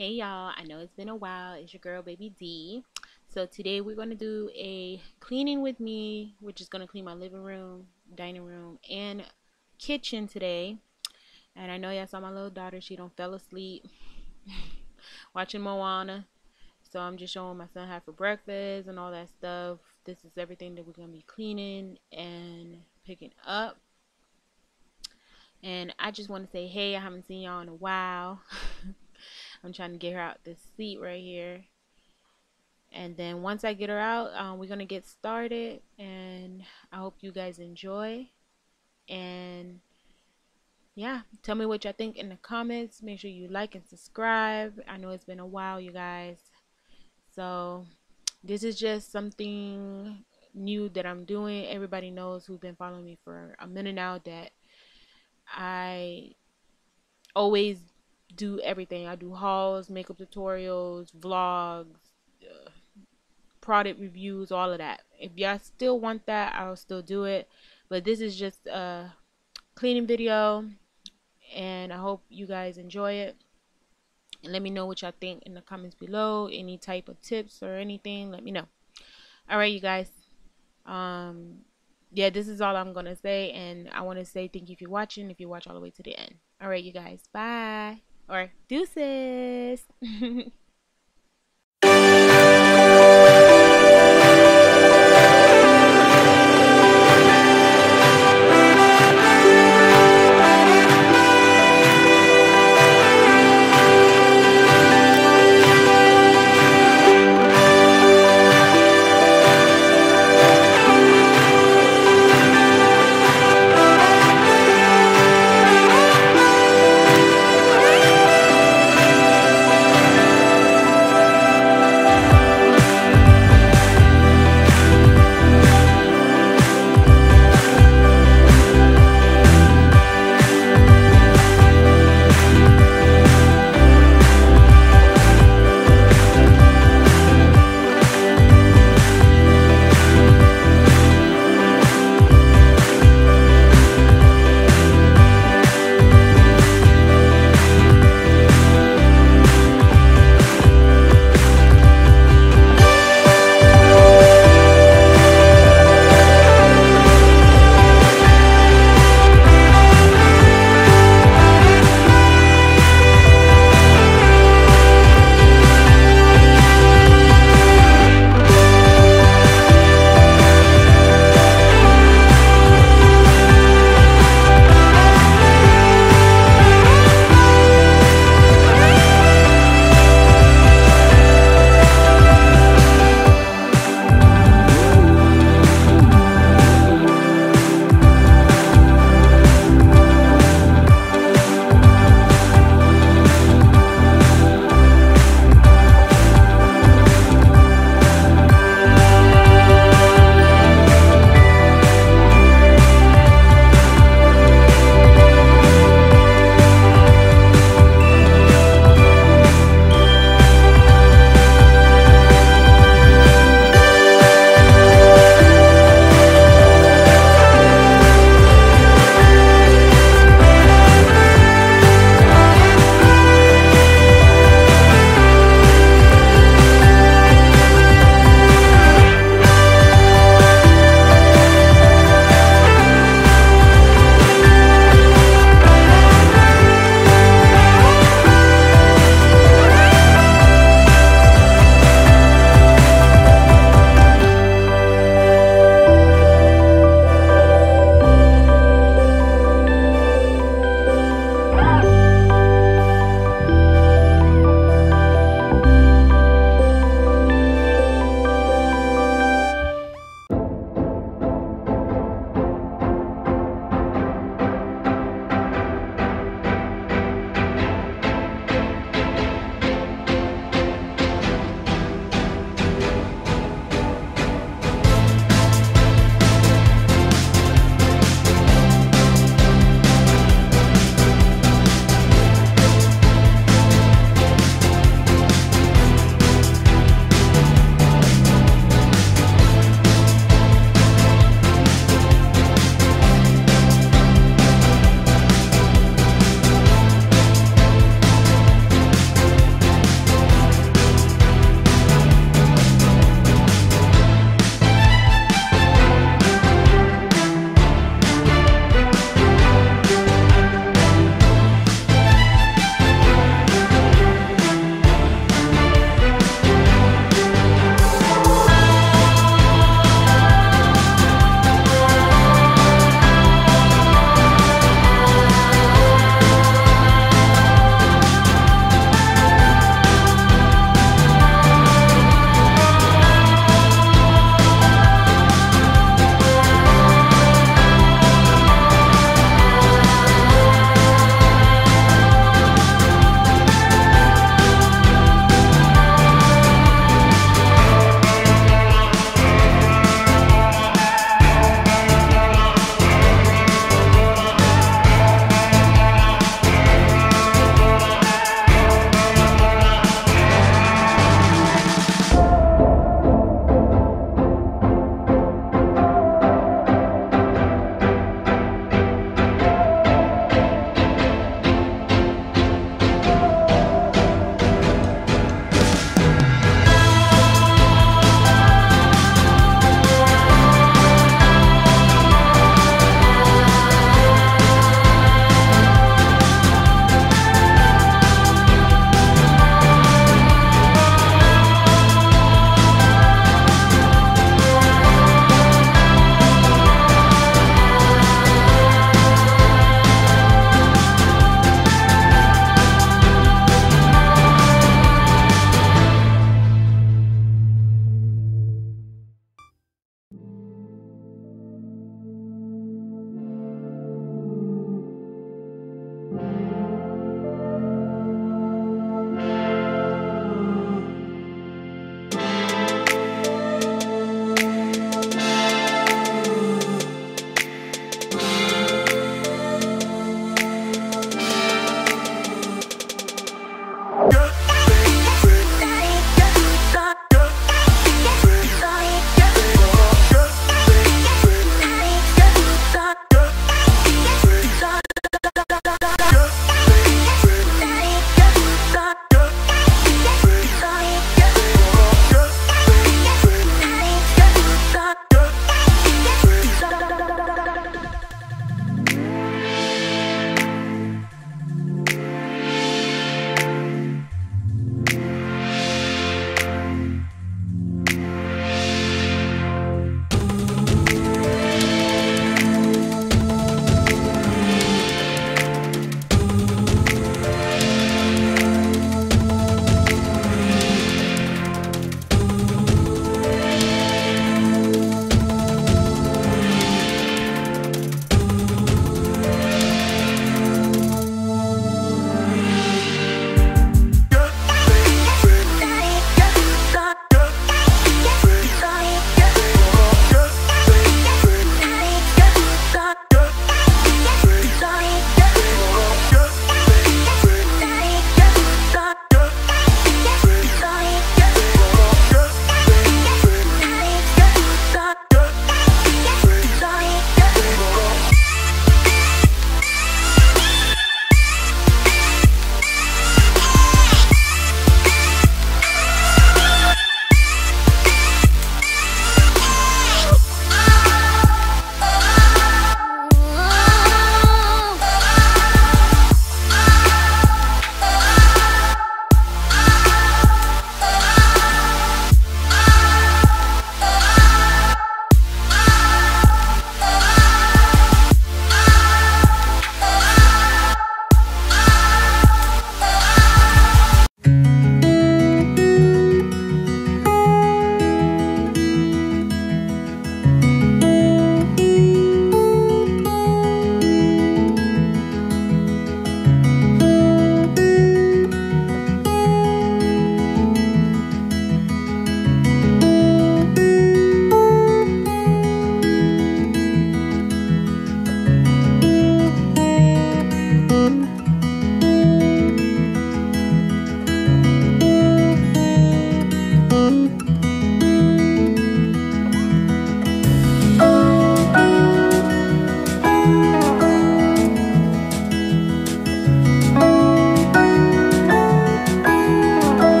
Hey y'all, I know it's been a while. It's your girl Baby D. So today we're going to do a cleaning with me, which is going to clean my living room, dining room, and kitchen today. And I know y'all saw my little daughter, she done fell asleep watching Moana. So I'm just showing my son how for breakfast and all that stuff. This is everything that we're going to be cleaning and picking up. And I just want to say, hey, I haven't seen y'all in a while. I'm trying to get her out this seat right here, and then once I get her out, we're gonna get started, and I hope you guys enjoy. And yeah, tell me what y'all think in the comments. Make sure you like and subscribe. I know it's been a while, you guys, so this is just something new that I'm doing. Everybody knows who's been following me for a minute now that I always do everything. I do hauls, makeup tutorials, vlogs, product reviews, all of that. If y'all still want that, I'll still do it, but this is just a cleaning video, and I hope you guys enjoy it. And let me know what y'all think in the comments below. Any type of tips or anything, let me know. All right, you guys, yeah, this is all I'm gonna say, and I want to say thank you if you're watching, if you watch all the way to the end. All right, you guys, bye. Or deuces.